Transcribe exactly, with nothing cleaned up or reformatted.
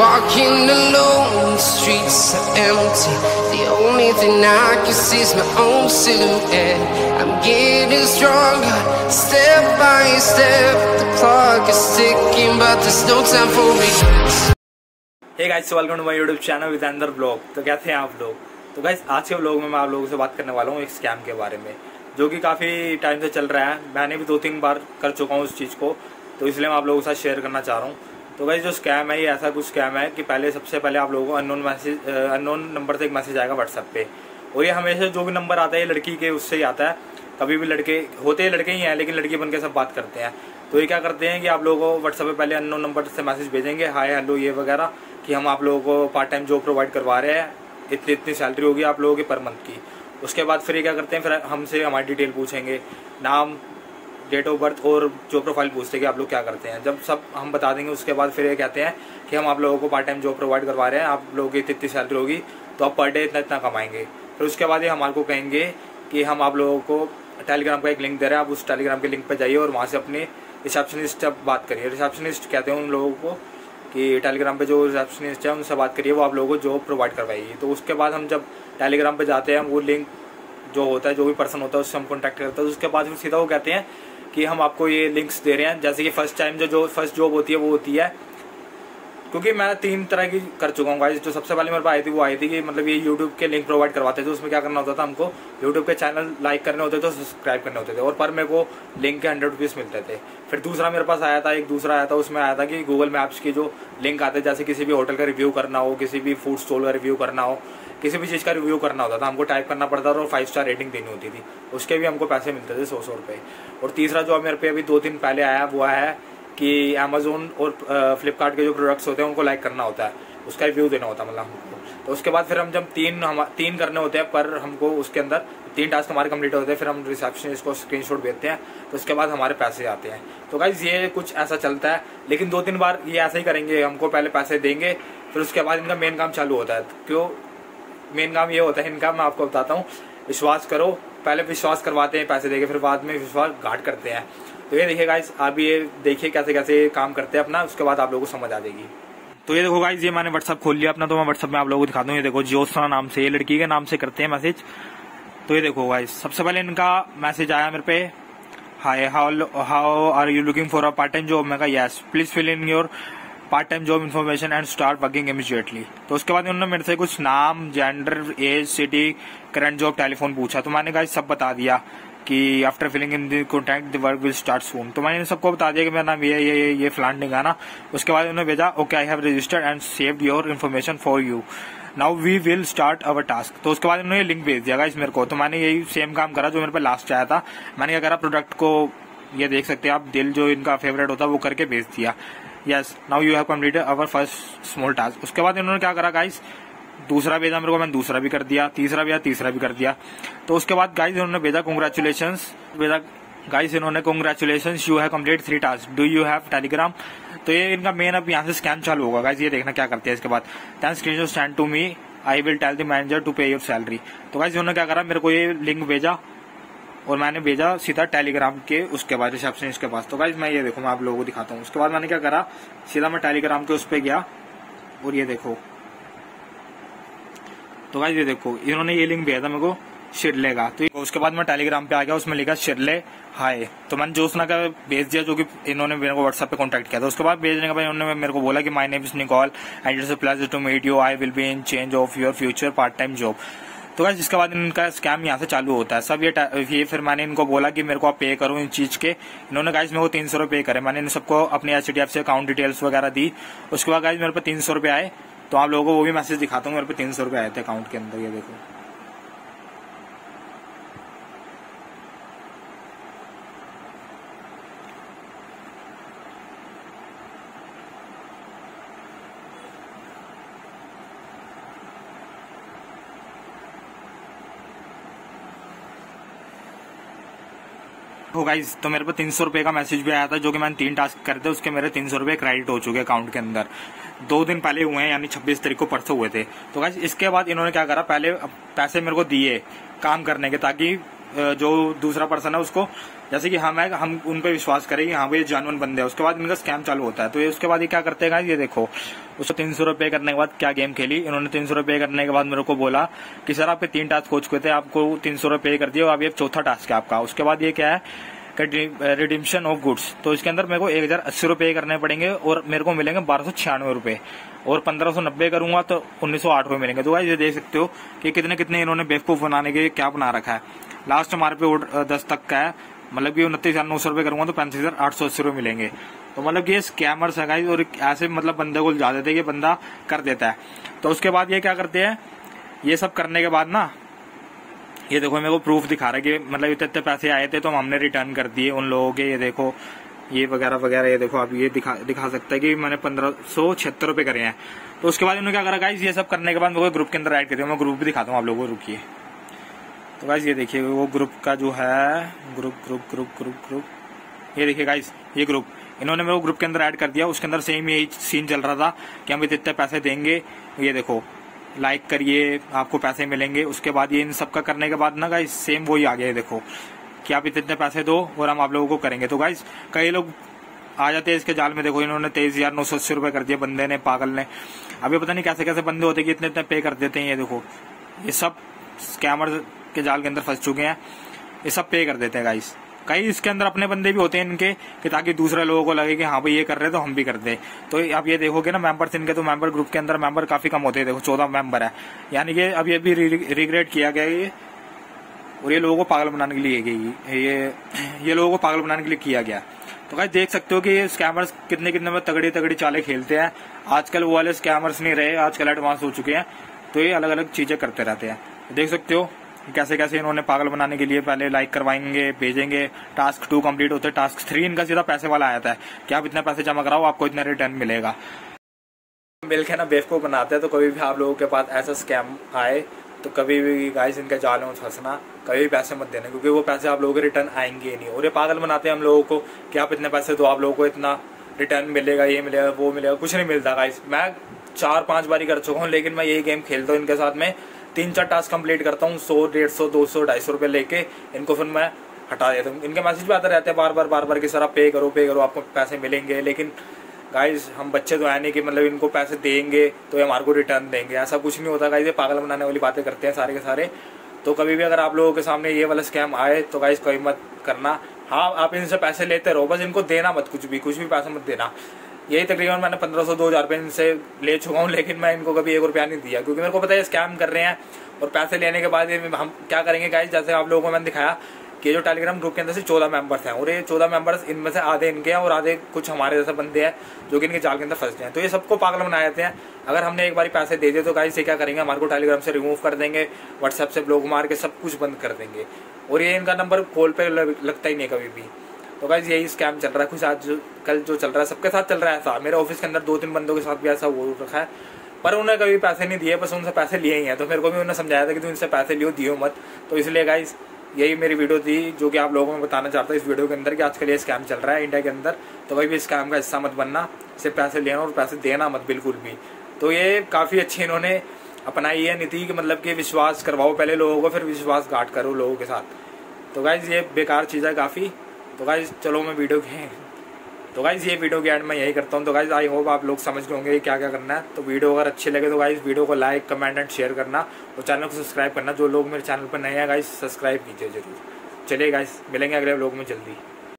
walking alone, the streets are empty. The only thing I can see is my own silhouette. I'm getting stronger, step by step. The clock is ticking, but there's no time for me. Hey guys, welcome to my YouTube channel with अंदर vlog. तो कैसे हैं आप लोग? तो guys आज के vlog में मैं आप लोगों से बात करने वाला हूँ एक स्कैम के बारे में, जो कि काफ़ी टाइम से चल रहा है। मैंने भी दो तीन बार कर चुका हूँ उस चीज़ को, तो इसलिए मैं आप लोगों के साथ शेयर करना चाह रहा हूँ। तो गाइस जो स्कैम है ये ऐसा कुछ स्कैम है कि पहले सबसे पहले आप लोगों को अननोन मैसेज अननोन नंबर से एक मैसेज आएगा व्हाट्सएप पे, और ये हमेशा जो भी नंबर आता है ये लड़की के उससे ही आता है। कभी भी लड़के होते हैं, लड़के ही हैं, लेकिन लड़की बन के सब बात करते हैं। तो ये क्या करते हैं कि आप लोगों को व्हाट्सएप पे पहले अननोन नंबर से मैसेज भेजेंगे, हाय हेलो ये वगैरह, कि हम आप लोगों को पार्ट टाइम जॉब प्रोवाइड करवा रहे हैं, इतनी इतनी सैलरी होगी आप लोगों की पर मंथ की। उसके बाद फिर ये क्या करते हैं, फिर हमसे हमारी डिटेल पूछेंगे, नाम, डेट ऑफ बर्थ और जॉब प्रोफाइल पूछते हैं कि आप लोग क्या करते हैं। जब सब हम बता देंगे उसके बाद फिर ये कहते हैं कि हम आप लोगों को पार्ट टाइम जॉब प्रोवाइड करवा रहे हैं, आप लोगों की इतनी इतनी सैलरी होगी, तो आप पर डे इतना इतना कमाएंगे। फिर उसके बाद ये हमारे को कहेंगे कि हम आप लोगों को टेलीग्राम का एक लिंक दे रहे हैं, आप उस टेलीग्राम के लिंक पर जाइए और वहाँ से अपने रिसेप्शनिस्ट से बात करिए। रिसेप्शनिस्ट कहते हैं उन लोगों को कि टेलीग्राम पे जो रिसेप्शनिस्ट है उनसे बात करिए, वो आप लोगों को जॉब प्रोवाइड करवाएगी। तो उसके बाद हम जब टेलीग्राम पे जाते हैं, वो लिंक जो होता है, जो भी पर्सन होता है उससे हम कॉन्टैक्ट करते हैं। उसके बाद फिर सीधा वो कहते हैं कि हम आपको ये लिंक्स दे रहे हैं। जैसे कि फर्स्ट टाइम जो जो फर्स्ट जॉब होती है वो होती है, क्योंकि मैं तीन तरह की कर चुका हूँ गाइस। जो सबसे पहले मेरे पास आई थी वो आई थी कि मतलब ये यूट्यूब के लिंक प्रोवाइड करवाते थे। तो उसमें क्या करना होता था, हमको यूट्यूब के चैनल लाइक करने होते थे और सब्सक्राइब करने होते थे, और पर मेरे को लिंक के हंड्रेड रुपीज़ मिलते थे। फिर दूसरा मेरे पास आया था, एक दूसरा आया था, उसमें आया था कि गूगल मैप्स की जो लिंक आते, जैसे किसी भी होटल का रिव्यू करना हो, किसी भी फूड स्टॉल का रिव्यू करना हो, किसी भी चीज़ का रिव्यू करना होता था, हमको टाइप करना पड़ता था और फाइव स्टार रेटिंग देनी होती थी। उसके भी हमको पैसे मिलते थे सौ सौ रुपये। और तीसरा जो मेरे पे अभी दो दिन पहले आया वो है कि अमेजोन और फ्लिपकार्ट के जो प्रोडक्ट्स होते हैं उनको लाइक करना होता है, उसका रिव्यू देना होता है मतलब हमको। तो उसके बाद फिर हम जब तीन हम तीन करने होते हैं, पर हमको उसके अंदर तीन टास्क हमारे कंप्लीट होते हैं, फिर हम रिसेप्शनिस्ट को स्क्रीनशॉट भेजते हैं, तो उसके बाद हमारे पैसे आते हैं। तो गाइस ये कुछ ऐसा चलता है, लेकिन दो तीन बार ये ऐसा ही करेंगे, हमको पहले पैसे देंगे, फिर उसके बाद इनका मेन काम चालू होता है। क्यों मेन काम ये होता है इनका, मैं आपको बताता हूँ। विश्वास करो, पहले विश्वास करवाते हैं पैसे देके, फिर बाद में विश्वास घाट करते हैं। तो ये देखिए गाइस, आप ये देखिए कैसे कैसे काम करते हैं अपना, उसके बाद आप लोगों को समझ आ जाएगी। तो ये देखो गाइस, ये मैंने व्हाट्सअप खोल लिया अपना, तो मैं व्हाट्सअप में आप लोगों को दिखाता हूँ। ये देखो जोसना नाम से, ये लड़की के नाम से करते हैं मैसेज। तो ये देखो गाइस, सबसे पहले इनका मैसेज आया मेरे पे, hi how how are you looking for a part time job? मैं कहा yes, please fill in your part time job information and start working immediately. तो उसके बाद उन्होंने मेरे से कुछ नाम, gender, age, city, current job, telephone पूछा। तो मैंने गाइस सब बता दिया कि after filling in the contact the work will start soon. तो मैंने इन सबको बता दिया कि मेरा नाम ये ये ये, ये फ्लांट निगाना। उसके बाद उन्होंने भेजा, okay I have registered and saved your information for you, now we will start our task. तो उसके बाद उन्होंने लिंक भेज दिया गाइस मेरे को। तो मैंने यही सेम काम करा जो मेरे पे लास्ट आया था। मैंने क्या करा, प्रोडक्ट को ये देख सकते हैं आप, दिल जो इनका फेवरेट होता है वो करके भेज दिया, yes now you have completed our first small task. उसके बाद इन्होंने क्या करा गाइस, दूसरा भेजा मेरे को, मैंने दूसरा भी कर दिया, तीसरा भेजा, तीसरा भी कर दिया। तो उसके बाद गाइस इन्होंने भेजा कॉन्ग्रेचुलेशंस, भेजा गाइस इन्होंने congratulations you have complete three task, do you have Telegram? तो ये इनका मेन अब यहाँ से स्कैम चालू होगा गाइस, ये देखना क्या करते हैं। इसके बाद ten screenshot send to me, I will tell the manager to pay your salary. तो गाइस इन्होंने क्या करा, मेरे को ये लिंक भेजा और मैंने भेजा सीधा टेलीग्राम के, उसके बाद रिसेप्शनिस्ट के पास। तो गाइस मैं ये देखो, मैं आप लोगों को दिखाता हूँ। उसके बाद मैंने क्या करा, सीधा मैं टेलीग्राम के उस पर गया और ये देखो। तो गाइस ये देखो, इन्होंने ये लिंक भेजा था मेरे को, शिरले का। तो उसके बाद मैं टेलीग्राम पे आ गया, उसमें लिखा शिरले हाय। तो मैंने जोसना का भेज दिया, जो कि इन्होंने मेरे को व्हाट्सएप पे कांटेक्ट किया था। उसके बाद भेजने के बाद इन्होंने मेरे को बोला कि my name is Nicole and it's a pleasure to meet you, I will be in charge of your future part time job. तो गाइस इसके बाद इनका स्कैम यहाँ से चालू होता है सब। ये ये फिर मैंने इनको बोला कि मेरे को आप पे करो इन चीज के, इन्होंने गाइस मेरे को तीन सौ रुपये पे करे। मैंने इन सबको अपने H D F C account details वगैरह दी। उसके बाद गाइस मेरे पे तीन सौ रुपये आए, तो आप लोगों को वो भी मैसेज दिखाता हूँ। मेरे पे तीन सौ रुपये आए थे अकाउंट के अंदर, ये देखो। तो गाइस तो मेरे पे तीन सौ रुपये का मैसेज भी आया था, जो कि मैंने तीन टास्क करते, उसके मेरे तीन सौ रुपये क्रेडिट हो चुके अकाउंट के अंदर। दो दिन पहले हुए हैं, यानी छब्बीस तारीख को, परसों हुए थे। तो गाइस इसके बाद इन्होंने क्या करा, पहले पैसे मेरे को दिए काम करने के, ताकि जो दूसरा पर्सन है उसको जैसे कि हम है हम उन पर विश्वास करें कि हाँ भाई ये जानवर बंदे हैं, उसके बाद इनका स्कैम चालू होता है। तो ये उसके बाद ये क्या करते हैं, ये देखो उसको तीन सौ रुपये करने के बाद क्या गेम खेली इन्होंने। तीन सौ रुपये करने के बाद मेरे को बोला कि सर आपके तीन टास्क हो चुके थे, आपको तीन सौ रुपये कर दिए, अब ये चौथा टास्क है आपका। उसके बाद ये क्या है रिडिम्पशन ऑफ गुड्स, तो इसके अंदर मेरे को एक हजार अस्सी रुपये करने पड़ेंगे और मेरे को मिलेंगे बारह सौ छियानवे रुपये, और पंद्रह सौ नब्बे करूंगा तो उन्नीस सौ आठ रुपये मिलेंगे। तो भाई ये देख सकते हो कि कितने कितने इन्होंने बेवकूफ बनाने के क्या बना रखा है। लास्ट हमारे पे दस तक का है, मतलब कि उनतीस हजार नौ सौ रुपये करूंगा तो पैंतीस हजार आठ सौ अस्सी रुपये मिलेंगे। तो मतलब ये स्कैमर्स है गाइस, और ऐसे मतलब बंदे को उलझा देते हैं कि बंदा कर देता है। तो उसके बाद ये क्या करते हैं, ये सब करने के बाद ना ये देखो मेरे को प्रूफ दिखा रहा है कि मतलब इतने इतने पैसे आए थे तो हमने रिटर्न कर दिए उन लोगों के, ये देखो ये वगैरह वगैरह। ये देखो आप ये दिखा दिखा सकते हैं कि मैंने पंद्रह सौ छिहत्तर रुपये करे हैं। तो उसके बाद उन्होंने क्या करा गाइस, ये सब करने के बाद मेरे को ग्रुप के अंदर ऐड कर दिया। मैं ग्रुप भी दिखाता हूँ आप लोगों को, रुकिए। तो गाइस ये देखिए वो ग्रुप का जो है group group group group group ये देखिए गाइस, ये ग्रुप इन्होंने मेरे को ग्रुप के अंदर ऐड कर दिया। उसके अंदर सेम यही सीन चल रहा था कि हम इतने इतने पैसे देंगे, ये देखो लाइक करिए आपको पैसे मिलेंगे। उसके बाद ये इन सब का करने के बाद ना गाइस सेम वही आ गया है, देखो कि आप इतने पैसे दो और हम आप लोगों को करेंगे। तो गाइस कई लोग आ जाते हैं इसके जाल में। देखो इन्होंने तेईस हजार नौ सौ अस्सी रुपये कर दिए बंदे ने, पागल ने। अभी पता नहीं कैसे कैसे बंदे होते कि इतने इतने पे कर देते हैं। ये देखो ये सब स्कैमर के जाल के अंदर फंस चुके हैं, ये सब पे कर देते हैं गाइस। कई इसके अंदर अपने बंदे भी होते हैं इनके, कि ताकि दूसरे लोगों को लगे कि हाँ भाई ये कर रहे हैं तो हम भी कर दें। तो आप ये देखोगे ना मेंबर्स इनके, तो मेंबर ग्रुप के अंदर मेंबर काफी कम होते हैं। देखो चौदह मेंबर है, यानी कि अब ये भी रिग्रेट किया गया ये, और ये लोगों को पागल बनाने के लिए ये ये लोगों को पागल बनाने के लिए किया गया। तो गाइस देख सकते हो कि ये स्कैमर्स कितने कितने में तगड़ी तगड़ी चालें खेलते हैं। आजकल वो वाले स्कैमर्स नहीं रहे, आजकल एडवांस हो चुके हैं, तो ये अलग अलग चीजें करते रहते हैं। देख सकते हो कैसे कैसे इन्होंने पागल बनाने के लिए पहले लाइक करवाएंगे, भेजेंगे, टास्क टू कंप्लीट होते, टास्क थ्री इनका सीधा पैसे वाला आया था कि आप इतना पैसे जमा कराओ आपको इतना रिटर्न मिलेगा। मिलके ना बेवकूफ बनाते हैं। तो कभी भी आप लोगों के पास ऐसा स्कैम आए तो कभी भी गाइस इनके जाल में फंसना, कभी भी पैसे मत देना, क्योंकि वो पैसे आप लोगों के रिटर्न आएंगे नहीं। और ये पागल बनाते हैं हम लोगों को कि आप इतने पैसे दो, आप लोगों को इतना रिटर्न मिलेगा, ये मिलेगा, वो मिलेगा। कुछ नहीं मिलता गाइस। मैं चार पांच बारी कर चुका हूँ, लेकिन मैं यही गेम खेलता हूँ इनके साथ में। तीन चार टास्क कंप्लीट करता हूँ, सौ डेढ़ सौ दो सौ ढाई सौ रुपये लेके इनको, फिर मैं हटा देता हूँ। इनके मैसेज भी आते रहते हैं बार बार बार बार कि सर आप पे करो पे करो आपको पैसे मिलेंगे। लेकिन गाइज हम बच्चे तो आए नहीं कि मतलब इनको पैसे देंगे तो ये हमारे को रिटर्न देंगे, ऐसा कुछ नहीं होता गाइज। ये पागल बनाने वाली बातें करते हैं सारे के सारे। तो कभी भी अगर आप लोगों के सामने ये वाला स्कैम आए तो गाइज कभी मत करना। हाँ आप इनसे पैसे लेते रहो, बस इनको देना मत, कुछ भी कुछ भी पैसा मत देना। यही तकरीबन मैंने पंद्रह सौ दो हजार रुपये इनसे ले चुका हूँ, लेकिन मैं इनको कभी एक रुपया नहीं दिया, क्योंकि मेरे को पता है स्कैम कर रहे हैं। और पैसे लेने के बाद हम क्या करेंगे गाइस, जैसे आप लोगों को मैंने दिखाया कि जो टेलीग्राम ग्रुप के अंदर से चौदह मेंबर्स हैं, और ये चौदह मेंबर्स इनमें से आधे इनके हैं और आधे कुछ हमारे जैसे बंदे हैं जो कि इनके जाल के अंदर फंस गए हैं। तो ये सबको पागल बना देते हैं। अगर हमने एक बार पैसे दे दिए तो गाइस ये क्या करेंगे, हमारे को टेलीग्राम से रिमूव कर देंगे, व्हाट्सएप से ब्लॉक मार के सब कुछ बंद कर देंगे। और ये इनका नंबर कॉल पे लगता ही नहीं कभी भी। तो गाइस यही स्कैम चल रहा है कुछ आज कल जो चल रहा है, सबके साथ चल रहा है ऐसा। मेरे ऑफिस के अंदर दो तीन बंदों के साथ भी ऐसा हो रखा है, पर उन्हें कभी पैसे नहीं दिए, बस उनसे पैसे लिए ही हैं। तो मेरे को भी उन्हें समझाया था कि तुम इनसे पैसे लियो दियो मत। तो इसलिए गाइस यही मेरी वीडियो थी जो कि आप लोगों को बताना चाहता हूँ इस वीडियो के अंदर कि आजकल ये स्कैम चल रहा है इंडिया के अंदर। तो कभी भी स्कैम का हिस्सा मत बनना, सिर्फ पैसे लेना और पैसे देना मत बिल्कुल भी। तो ये काफ़ी अच्छी इन्होंने अपनाई है नीति कि मतलब कि विश्वास करवाओ पहले लोगों को, फिर विश्वासघात करो लोगों के साथ। तो गाइस ये बेकार चीज़ है काफ़ी। तो गाइज चलो मैं वीडियो के तो गाइज ये वीडियो के एंड मैं यही करता हूँ। तो गाइज आई होप आप लोग समझ गए होंगे क्या क्या करना है। तो वीडियो अगर अच्छी लगे तो गाइज वीडियो को लाइक कमेंट एंड शेयर करना, और चैनल को सब्सक्राइब करना। जो लोग मेरे चैनल पर नए हैं गाइज सब्सक्राइब कीजिए जरूर। चलिए गाइज मिलेंगे अगले व्लॉग में जल्दी।